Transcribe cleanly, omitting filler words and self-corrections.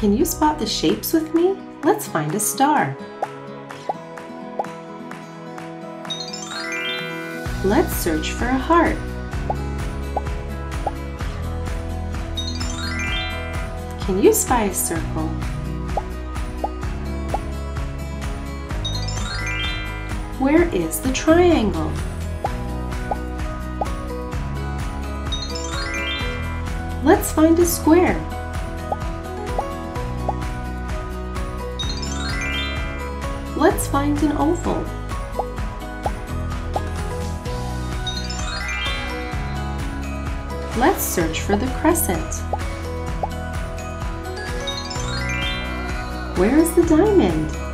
Can you spot the shapes with me? Let's find a star. Let's search for a heart. Can you spy a circle? Where is the triangle? Let's find a square. Let's find an oval. Let's search for the crescent. Where is the diamond?